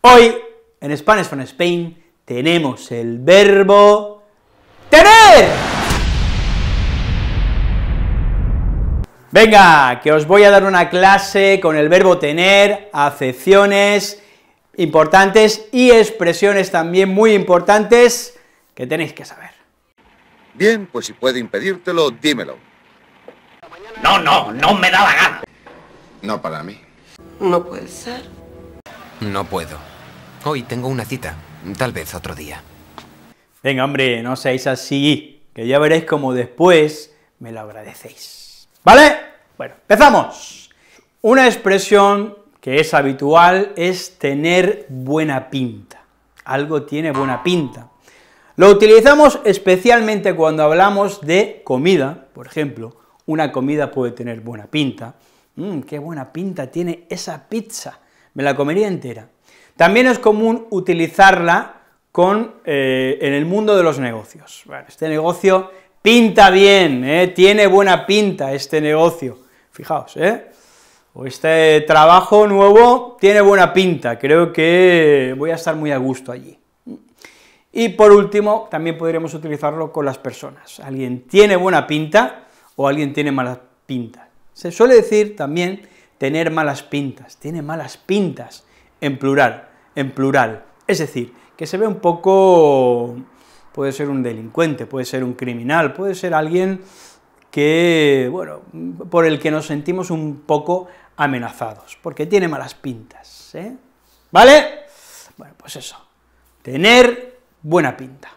Hoy, en Spanish from Spain, tenemos el verbo tener. Venga, que os voy a dar una clase con el verbo tener, acepciones importantes y expresiones también muy importantes que tenéis que saber. Bien, pues si puedo impedírtelo, dímelo. No me da la gana. No para mí. No puede ser. No puedo. Hoy tengo una cita. Tal vez otro día. Venga, hombre, no seáis así, que ya veréis cómo después me lo agradecéis. ¿Vale? Bueno, empezamos. Una expresión que es habitual es tener buena pinta. Algo tiene buena pinta. Lo utilizamos especialmente cuando hablamos de comida, por ejemplo. Una comida puede tener buena pinta. ¡Qué buena pinta tiene esa pizza! Me la comería entera. También es común utilizarla en el mundo de los negocios. Bueno, este negocio pinta bien, tiene buena pinta este negocio. Fijaos, o este trabajo nuevo tiene buena pinta, creo que voy a estar muy a gusto allí. Y por último, también podríamos utilizarlo con las personas. Alguien tiene buena pinta o alguien tiene mala pinta. Se suele decir también tener malas pintas, tiene malas pintas, en plural, es decir, que se ve un poco, puede ser un delincuente, puede ser un criminal, puede ser alguien que, bueno, por el que nos sentimos un poco amenazados, porque tiene malas pintas, ¿Vale? Bueno, pues eso, tener buena pinta.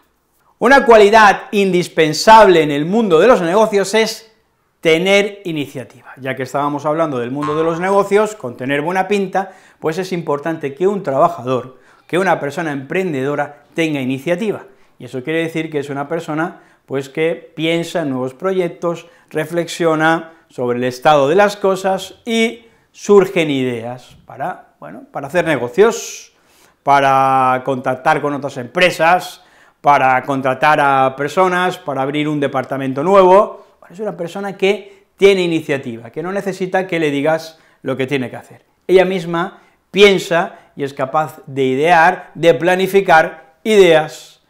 Una cualidad indispensable en el mundo de los negocios es tener iniciativa. Ya que estábamos hablando del mundo de los negocios, con tener buena pinta, pues es importante que un trabajador, que una persona emprendedora tenga iniciativa, y eso quiere decir que es una persona, pues, que piensa en nuevos proyectos, reflexiona sobre el estado de las cosas y surgen ideas para, bueno, para hacer negocios, para contactar con otras empresas, para contratar a personas, para abrir un departamento nuevo. Es una persona que tiene iniciativa, que no necesita que le digas lo que tiene que hacer. Ella misma piensa y es capaz de idear, de planificar ideas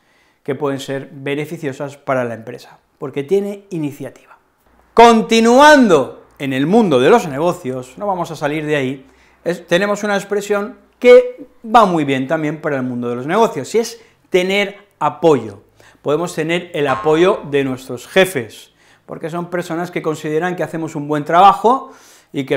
que pueden ser beneficiosas para la empresa, porque tiene iniciativa. Continuando en el mundo de los negocios, no vamos a salir de ahí, tenemos una expresión que va muy bien también para el mundo de los negocios, y es tener apoyo. Podemos tener el apoyo de nuestros jefes, porque son personas que consideran que hacemos un buen trabajo y que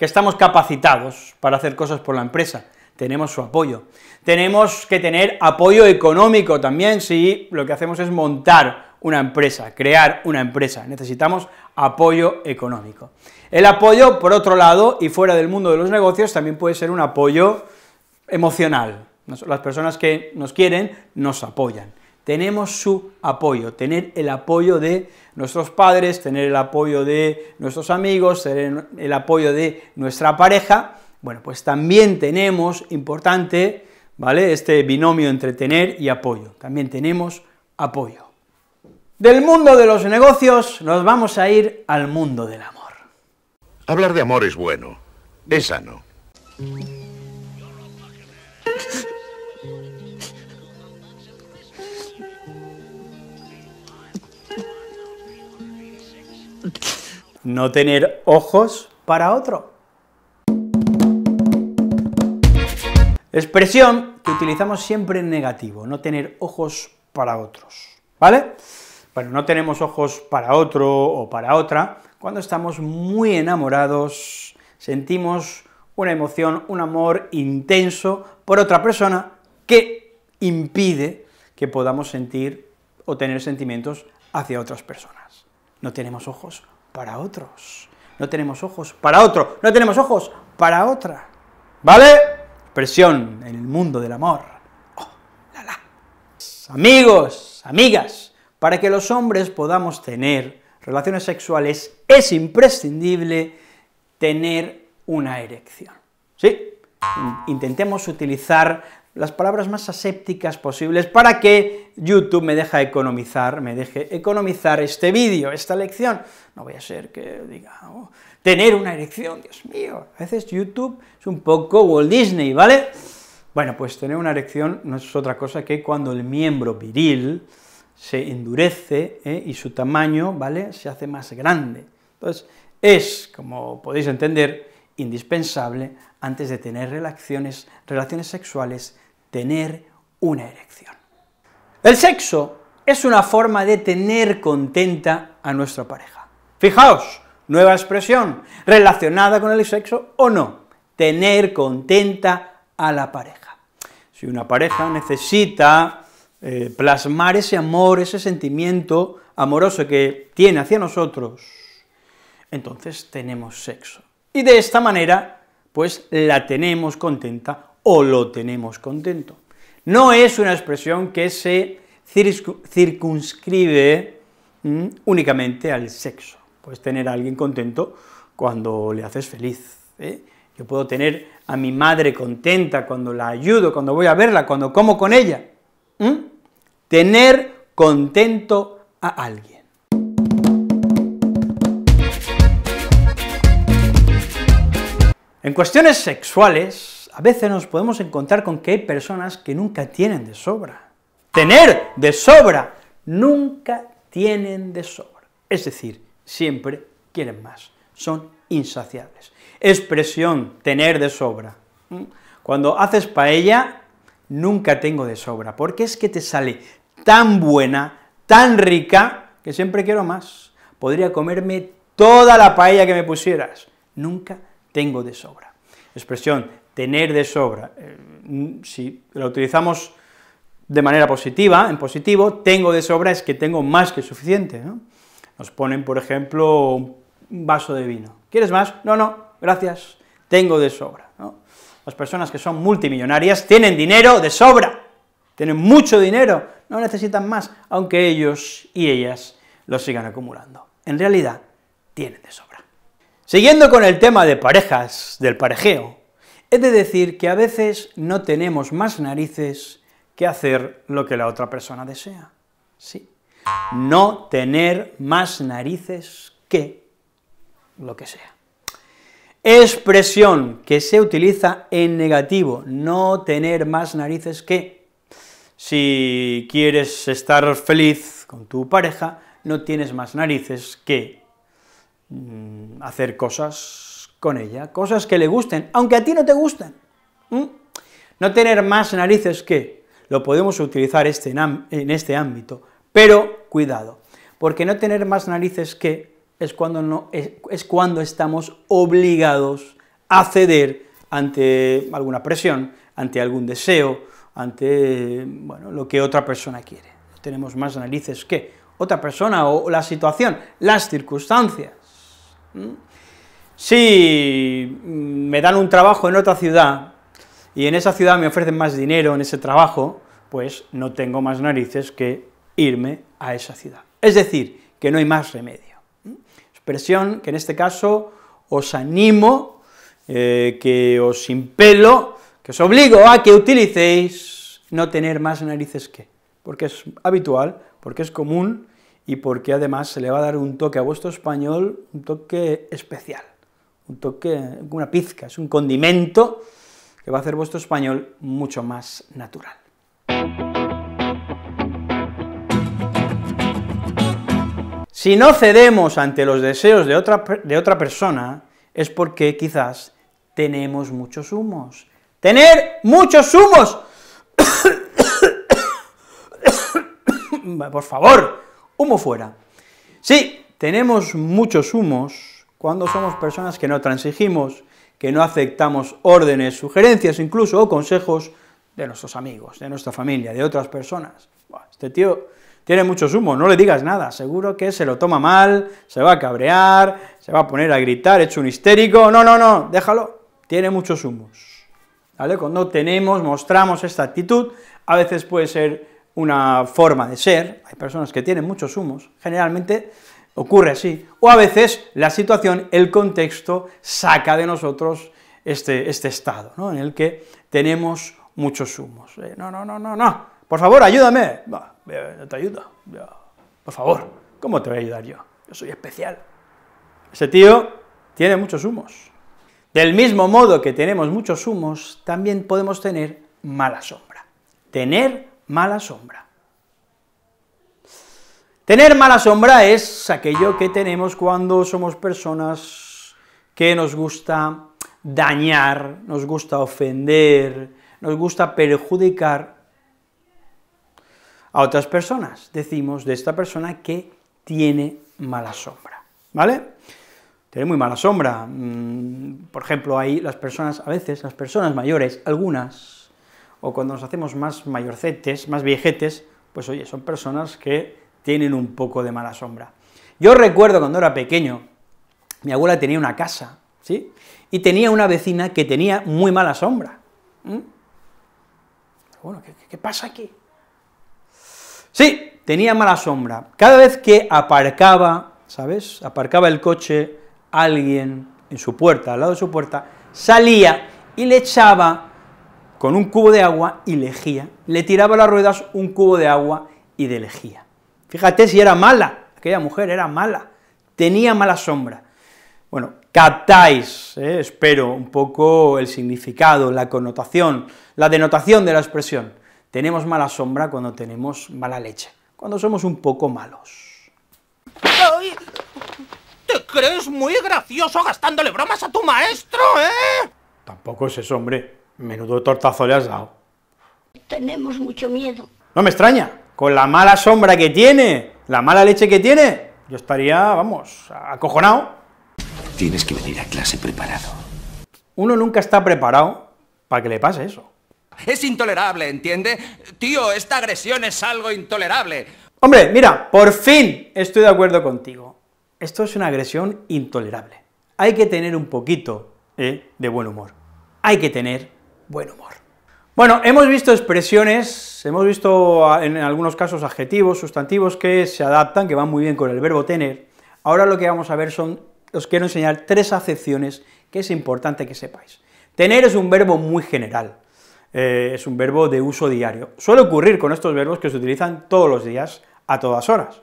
estamos capacitados para hacer cosas por la empresa, tenemos su apoyo. Tenemos que tener apoyo económico también si lo que hacemos es montar una empresa, crear una empresa, necesitamos apoyo económico. El apoyo, por otro lado, y fuera del mundo de los negocios, también puede ser un apoyo emocional. Las personas que nos quieren nos apoyan. Tenemos su apoyo, tener el apoyo de nuestros padres, tener el apoyo de nuestros amigos, tener el apoyo de nuestra pareja. Bueno, pues también tenemos, importante, ¿vale?, este binomio entre tener y apoyo, también tenemos apoyo. Del mundo de los negocios nos vamos a ir al mundo del amor. Hablar de amor es bueno, es sano. No tener ojos para otro. Expresión que utilizamos siempre en negativo, no tener ojos para otros, ¿vale? Bueno, no tenemos ojos para otro o para otra cuando estamos muy enamorados, sentimos una emoción, un amor intenso por otra persona que impide que podamos sentir o tener sentimientos hacia otras personas. No tenemos ojos para otros, no tenemos ojos para otro, no tenemos ojos para otra, ¿vale? Expresión en el mundo del amor. Oh, la, la. Amigos, amigas, para que los hombres podamos tener relaciones sexuales es imprescindible tener una erección, ¿sí? Intentemos utilizar las palabras más asépticas posibles para que YouTube me deje economizar este vídeo, esta lección. No voy a ser que diga, oh, tener una erección, Dios mío, a veces YouTube es un poco Walt Disney, ¿vale? Bueno, pues tener una erección no es otra cosa que cuando el miembro viril se endurece y su tamaño, ¿vale?, se hace más grande. Entonces, es, como podéis entender, indispensable, antes de tener relaciones sexuales, tener una erección. El sexo es una forma de tener contenta a nuestra pareja. Fijaos, nueva expresión, relacionada con el sexo o no, tener contenta a la pareja. Si una pareja necesita plasmar ese amor, ese sentimiento amoroso que tiene hacia nosotros, entonces tenemos sexo. Y de esta manera, pues la tenemos contenta o lo tenemos contento. No es una expresión que se circunscribe únicamente al sexo. Puedes tener a alguien contento cuando le haces feliz, Yo puedo tener a mi madre contenta cuando la ayudo, cuando voy a verla, cuando como con ella. Tener contento a alguien. En cuestiones sexuales, a veces nos podemos encontrar con que hay personas que nunca tienen de sobra. ¡Tener de sobra! Nunca tienen de sobra. Es decir, siempre quieren más, son insaciables. Expresión, tener de sobra. Cuando haces paella, nunca tengo de sobra, porque es que te sale tan buena, tan rica, que siempre quiero más. Podría comerme toda la paella que me pusieras, nunca tengo de sobra. Expresión, tener de sobra, si la utilizamos de manera positiva, en positivo, tengo de sobra es que tengo más que suficiente, ¿no? Nos ponen, por ejemplo, un vaso de vino, ¿quieres más? No, no, gracias, tengo de sobra, ¿no? Las personas que son multimillonarias tienen dinero de sobra, tienen mucho dinero, no necesitan más, aunque ellos y ellas lo sigan acumulando. En realidad, tienen de sobra. Siguiendo con el tema de parejas, del parejeo, he de decir que a veces no tenemos más narices que hacer lo que la otra persona desea, sí, no tener más narices que lo que sea. Expresión que se utiliza en negativo, no tener más narices que. Si quieres estar feliz con tu pareja, no tienes más narices que hacer cosas con ella, cosas que le gusten, aunque a ti no te gusten. No tener más narices que, lo podemos utilizar en este ámbito, pero cuidado, porque no tener más narices que es cuando estamos obligados a ceder ante alguna presión, ante algún deseo, ante, bueno, lo que otra persona quiere. No tenemos más narices que otra persona o la situación, las circunstancias. Si me dan un trabajo en otra ciudad y en esa ciudad me ofrecen más dinero en ese trabajo, pues no tengo más narices que irme a esa ciudad. Es decir, que no hay más remedio. Expresión que en este caso os animo, que os impelo, que os obligo a que utilicéis no tener más narices que, porque es habitual, porque es común y porque además se le va a dar un toque a vuestro español, un toque especial, un toque, una pizca, es un condimento que va a hacer vuestro español mucho más natural. Si no cedemos ante los deseos de otra persona, es porque quizás tenemos muchos humos. ¡Tener muchos humos! Por favor, humo fuera. Sí, tenemos muchos humos cuando somos personas que no transigimos, que no aceptamos órdenes, sugerencias incluso, o consejos de nuestros amigos, de nuestra familia, de otras personas. Este tío tiene muchos humos, no le digas nada, seguro que se lo toma mal, se va a cabrear, se va a poner a gritar, hecho un histérico, no, no, no, déjalo, tiene muchos humos, ¿vale? Cuando mostramos esta actitud, a veces puede ser una forma de ser, hay personas que tienen muchos humos, generalmente ocurre así, o a veces la situación, el contexto, saca de nosotros este estado, ¿no?, en el que tenemos muchos humos, no, no, no, no, no, por favor, ayúdame, no te ayudo, por favor, ¿cómo te voy a ayudar yo? Yo soy especial. Ese tío tiene muchos humos. Del mismo modo que tenemos muchos humos, también podemos tener mala sombra. Tener mala sombra. Tener mala sombra es aquello que tenemos cuando somos personas que nos gusta dañar, nos gusta ofender, nos gusta perjudicar a otras personas. Decimos de esta persona que tiene mala sombra, ¿vale? Tiene muy mala sombra. Por ejemplo, hay las personas, a veces, las personas mayores, algunas, o cuando nos hacemos más mayorcetes, más viejetes, pues oye, son personas que tienen un poco de mala sombra. Yo recuerdo cuando era pequeño, mi abuela tenía una casa, ¿sí? Y tenía una vecina que tenía muy mala sombra. Bueno, ¿qué pasa aquí? Sí, tenía mala sombra. Cada vez que aparcaba, ¿sabes? Aparcaba el coche, alguien en su puerta, al lado de su puerta, salía y le echaba con un cubo de agua y lejía, le tiraba las ruedas un cubo de agua y de lejía. Fíjate si era mala, aquella mujer era mala, tenía mala sombra. Bueno, captáis, espero, un poco el significado, la connotación, la denotación de la expresión. Tenemos mala sombra cuando tenemos mala leche, cuando somos un poco malos. ¡Ay! ¿Te crees muy gracioso gastándole bromas a tu maestro, eh? Tampoco es eso, hombre, menudo tortazo le has dado. Tenemos mucho miedo. No me extraña. Con la mala sombra que tiene, la mala leche que tiene, yo estaría, vamos, acojonado. Tienes que venir a clase preparado. Uno nunca está preparado para que le pase eso. Es intolerable, ¿entiende? Tío, esta agresión es algo intolerable. Hombre, mira, por fin estoy de acuerdo contigo. Esto es una agresión intolerable. Hay que tener un poquito de buen humor. Hay que tener buen humor. Bueno, hemos visto expresiones, hemos visto en algunos casos adjetivos, sustantivos que se adaptan, que van muy bien con el verbo tener. Ahora lo que vamos a ver son, os quiero enseñar tres acepciones que es importante que sepáis. Tener es un verbo muy general, es un verbo de uso diario. Suele ocurrir con estos verbos que se utilizan todos los días, a todas horas.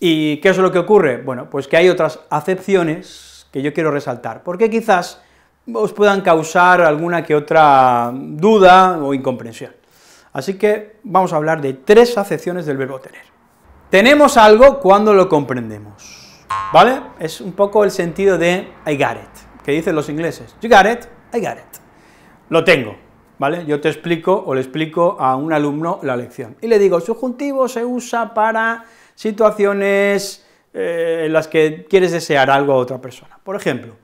¿Y qué es lo que ocurre? Bueno, pues que hay otras acepciones que yo quiero resaltar, porque quizás os puedan causar alguna que otra duda o incomprensión. Así que vamos a hablar de tres acepciones del verbo tener. Tenemos algo cuando lo comprendemos, ¿vale? Es un poco el sentido de I got it, que dicen los ingleses, you got it, I got it. Lo tengo, ¿vale? Yo te explico o le explico a un alumno la lección, y le digo, el subjuntivo se usa para situaciones en las que quieres desear algo a otra persona, por ejemplo.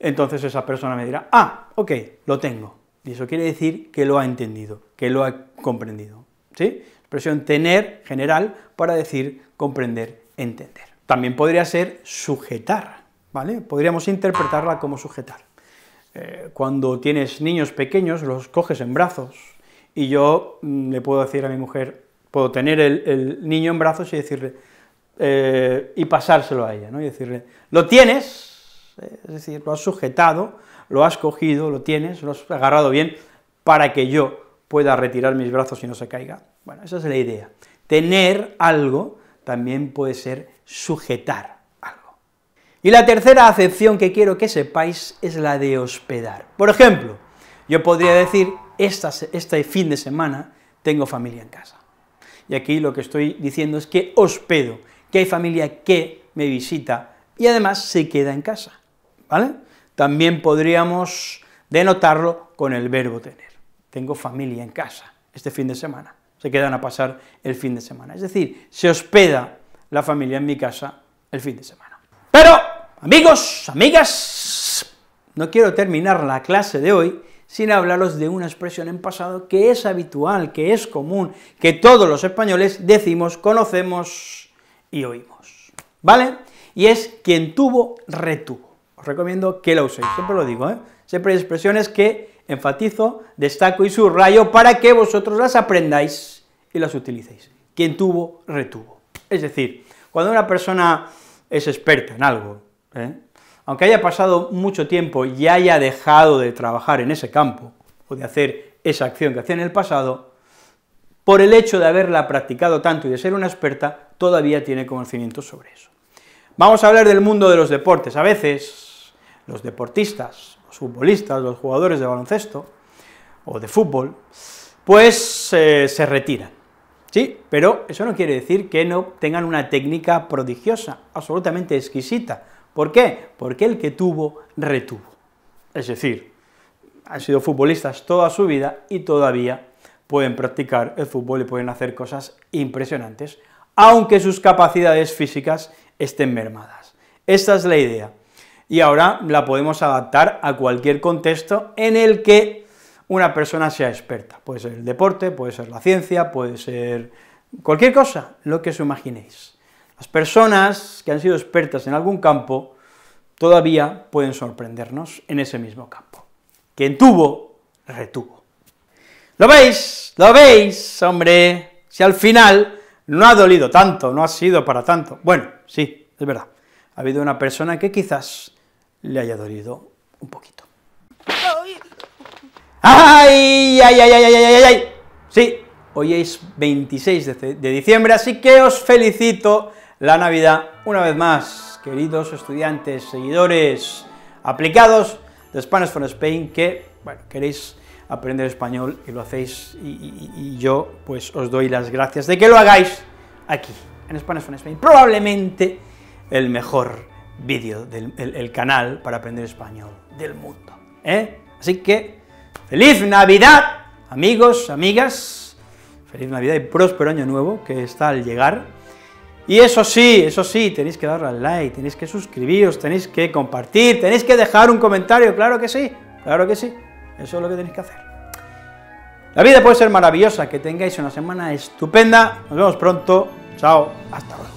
Entonces esa persona me dirá, ah, ok, lo tengo, y eso quiere decir que lo ha entendido, que lo ha comprendido, ¿sí? Expresión tener, general, para decir comprender, entender. También podría ser sujetar, ¿vale? Podríamos interpretarla como sujetar. Cuando tienes niños pequeños, los coges en brazos, y yo le puedo decir a mi mujer, puedo tener el niño en brazos y decirle, y pasárselo a ella, ¿no? Y decirle, lo tienes, es decir, lo has sujetado, lo has cogido, lo tienes, lo has agarrado bien, para que yo pueda retirar mis brazos y no se caiga. Bueno, esa es la idea. Tener algo también puede ser sujetar algo. Y la tercera acepción que quiero que sepáis es la de hospedar. Por ejemplo, yo podría decir, este fin de semana tengo familia en casa. Y aquí lo que estoy diciendo es que hospedo, que hay familia que me visita y además se queda en casa, ¿vale? También podríamos denotarlo con el verbo tener. Tengo familia en casa este fin de semana, se quedan a pasar el fin de semana, es decir, se hospeda la familia en mi casa el fin de semana. Pero, amigos, amigas, no quiero terminar la clase de hoy sin hablaros de una expresión en pasado que es habitual, que es común, que todos los españoles decimos, conocemos y oímos, ¿vale? Y es quien tuvo, retuvo. Os recomiendo que la uséis, siempre lo digo, siempre hay expresiones que enfatizo, destaco y subrayo para que vosotros las aprendáis y las utilicéis. Quien tuvo, retuvo. Es decir, cuando una persona es experta en algo, aunque haya pasado mucho tiempo y haya dejado de trabajar en ese campo, o de hacer esa acción que hacía en el pasado, por el hecho de haberla practicado tanto y de ser una experta, todavía tiene conocimiento sobre eso. Vamos a hablar del mundo de los deportes. A veces los deportistas, los futbolistas, los jugadores de baloncesto, o de fútbol, pues se retiran, ¿sí? Pero eso no quiere decir que no tengan una técnica prodigiosa, absolutamente exquisita. ¿Por qué? Porque el que tuvo, retuvo. Es decir, han sido futbolistas toda su vida y todavía pueden practicar el fútbol y pueden hacer cosas impresionantes, aunque sus capacidades físicas estén mermadas. Esta es la idea, y ahora la podemos adaptar a cualquier contexto en el que una persona sea experta. Puede ser el deporte, puede ser la ciencia, puede ser cualquier cosa, lo que os imaginéis. Las personas que han sido expertas en algún campo todavía pueden sorprendernos en ese mismo campo. Quien tuvo, retuvo. ¿Lo veis? ¿Lo veis? Hombre, si al final no ha dolido tanto, no ha sido para tanto. Bueno, sí, es verdad, ha habido una persona que quizás le haya dolido un poquito. ¡Ay, ay, ay, ay, ay, ay, ay! Sí, hoy es 26 de diciembre, así que os felicito la Navidad una vez más, queridos estudiantes, seguidores, aplicados de Spanish from Spain, que, bueno, queréis aprender español y lo hacéis, y yo, pues, os doy las gracias de que lo hagáis aquí, en Spanish from Spain, probablemente el mejor vídeo del canal para aprender español del mundo, ¿eh? Así que, ¡feliz Navidad, amigos, amigas! Feliz Navidad y próspero Año Nuevo, que está al llegar, y eso sí, tenéis que darle al like, tenéis que suscribiros, tenéis que compartir, tenéis que dejar un comentario, claro que sí, eso es lo que tenéis que hacer. La vida puede ser maravillosa, que tengáis una semana estupenda, nos vemos pronto, chao, hasta ahora.